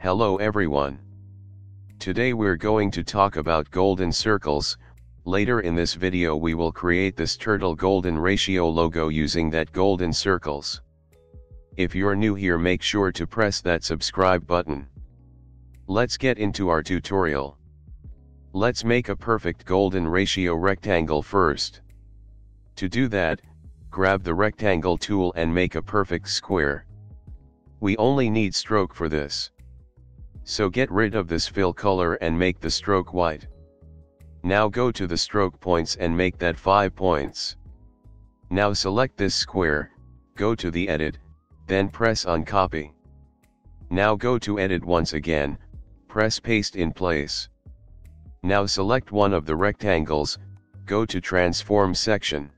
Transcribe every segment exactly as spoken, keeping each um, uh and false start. Hello everyone. Today we're going to talk about golden circles. Later in this video we will create this turtle golden ratio logo using that golden circles. If you're new here, make sure to press that subscribe button. Let's get into our tutorial. Let's make a perfect golden ratio rectangle first. To do that, grab the rectangle tool and make a perfect square. We only need stroke for this. So get rid of this fill color and make the stroke white. Now go to the stroke points and make that five points. Now select this square, go to the edit, then press on copy. Now go to edit once again, press paste in place. Now select one of the rectangles, go to transform section.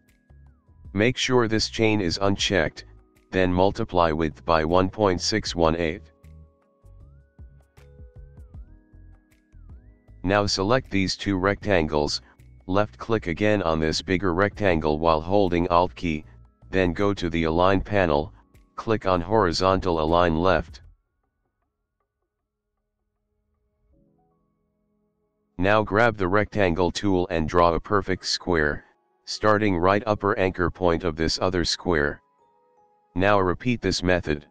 Make sure this chain is unchecked, then multiply width by one point six one eight. Now select these two rectangles, left click again on this bigger rectangle while holding Alt key, then go to the Align panel, click on Horizontal Align Left. Now grab the rectangle tool and draw a perfect square, starting right upper anchor point of this other square. Now repeat this method.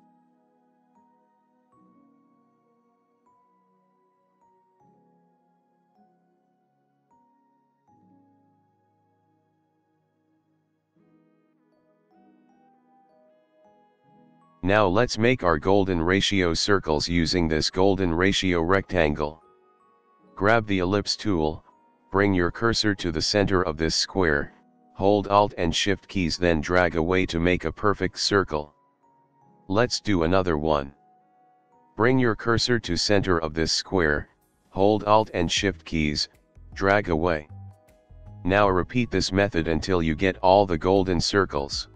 Now let's make our golden ratio circles using this golden ratio rectangle. Grab the ellipse tool, bring your cursor to the center of this square, hold Alt and Shift keys, then drag away to make a perfect circle. Let's do another one. Bring your cursor to center of this square, hold Alt and Shift keys, drag away. Now repeat this method until you get all the golden circles.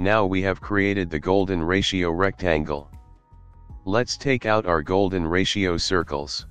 Now we have created the golden ratio rectangle. Let's take out our golden ratio circles.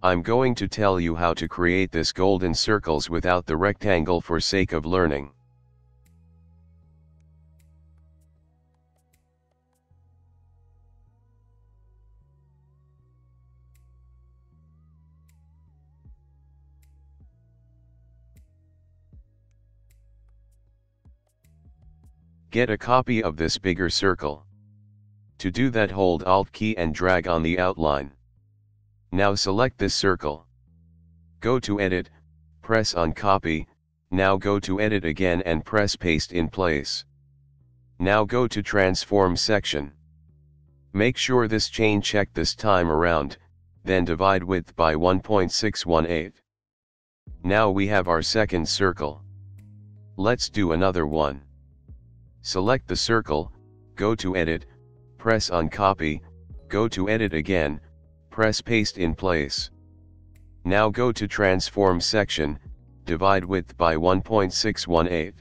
I'm going to tell you how to create this golden circles without the rectangle for sake of learning. Get a copy of this bigger circle. To do that, hold Alt key and drag on the outline. Now select this circle. Go to edit, press on copy, now go to edit again and press paste in place. Now go to transform section. Make sure this chain checked this time around, then divide width by one point six one eight. Now we have our second circle. Let's do another one. Select the circle, go to edit, press on copy, go to edit again, press paste in place. Now go to transform section, divide width by one point six one eight.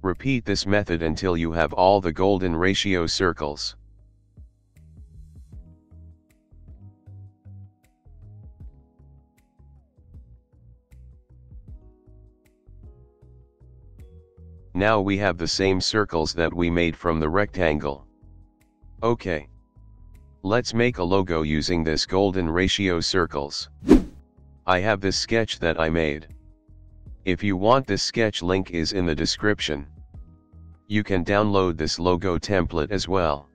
Repeat this method until you have all the golden ratio circles. Now we have the same circles that we made from the rectangle. Okay. Let's make a logo using this golden ratio circles. I have this sketch that I made. If you want, this sketch link is in the description. You can download this logo template as well.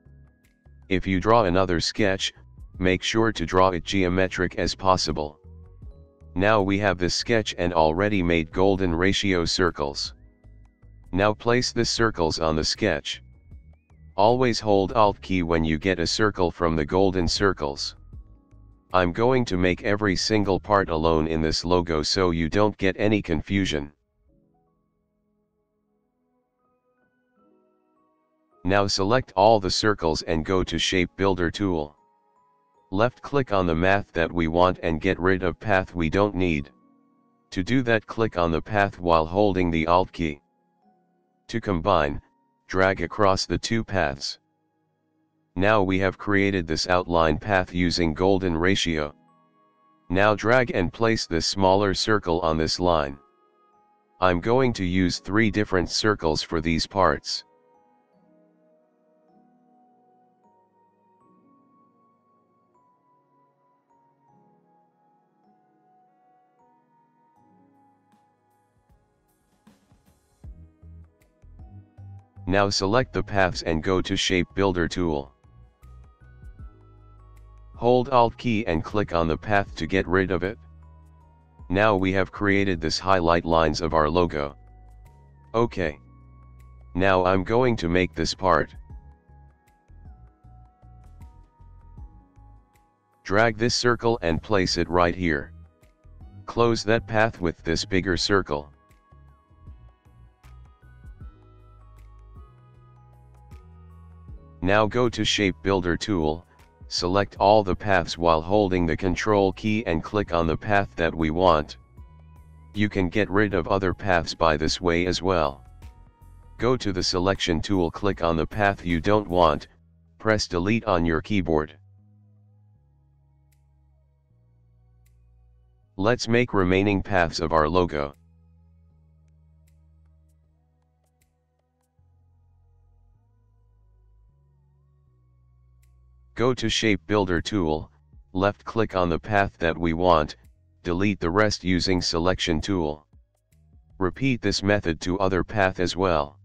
If you draw another sketch, make sure to draw it geometric as possible. Now we have this sketch and already made golden ratio circles. Now place the circles on the sketch. Always hold Alt key when you get a circle from the golden circles. I'm going to make every single part alone in this logo so you don't get any confusion. Now select all the circles and go to Shape Builder tool. Left click on the math that we want and get rid of path we don't need. To do that, click on the path while holding the Alt key. To combine, drag across the two paths. Now we have created this outline path using golden ratio. Now drag and place this smaller circle on this line. I'm going to use three different circles for these parts. Now select the paths and go to Shape Builder tool. Hold Alt key and click on the path to get rid of it. Now we have created this highlight lines of our logo. Okay. Now I'm going to make this part. Drag this circle and place it right here. Close that path with this bigger circle. Now go to Shape Builder tool, select all the paths while holding the Ctrl key and click on the path that we want. You can get rid of other paths by this way as well. Go to the Selection tool, click on the path you don't want, press Delete on your keyboard. Let's make remaining paths of our logo. Go to Shape Builder tool, left click on the path that we want, delete the rest using Selection tool. Repeat this method to other path as well.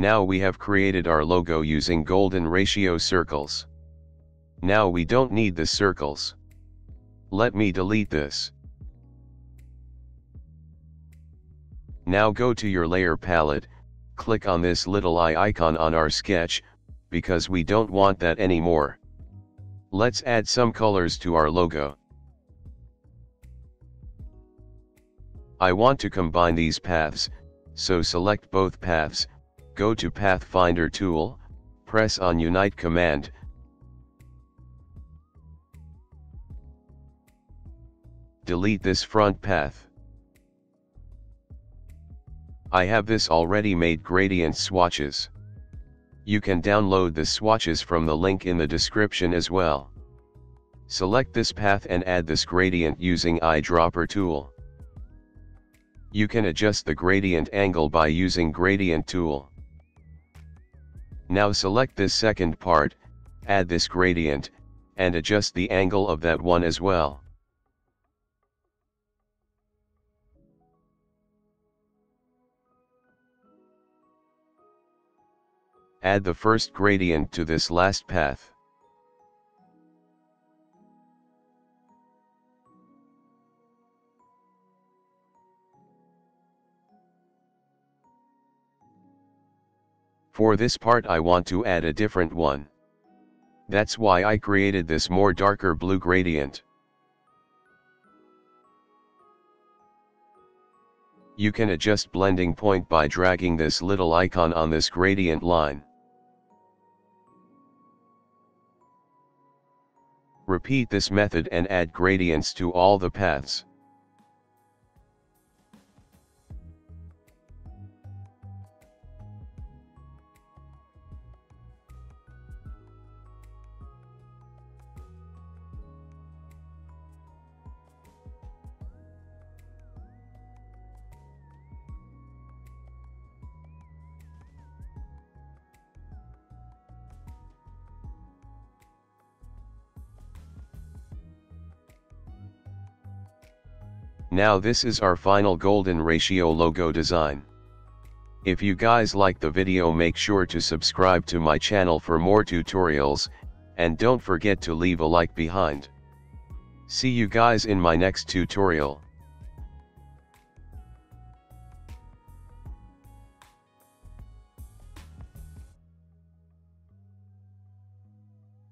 Now we have created our logo using golden ratio circles. Now we don't need the circles. Let me delete this. Now go to your layer palette, click on this little eye icon on our sketch, because we don't want that anymore. Let's add some colors to our logo. I want to combine these paths, so select both paths. Go to Pathfinder tool, press on Unite command. Delete this front path. I have this already made gradient swatches. You can download the swatches from the link in the description as well. Select this path and add this gradient using eyedropper tool. You can adjust the gradient angle by using gradient tool. Now select this second part, add this gradient, and adjust the angle of that one as well. Add the first gradient to this last path. For this part I want to add a different one. That's why I created this more darker blue gradient. You can adjust blending point by dragging this little icon on this gradient line. Repeat this method and add gradients to all the paths. Now this is our final golden ratio logo design. If you guys like the video, make sure to subscribe to my channel for more tutorials, and don't forget to leave a like behind. See you guys in my next tutorial.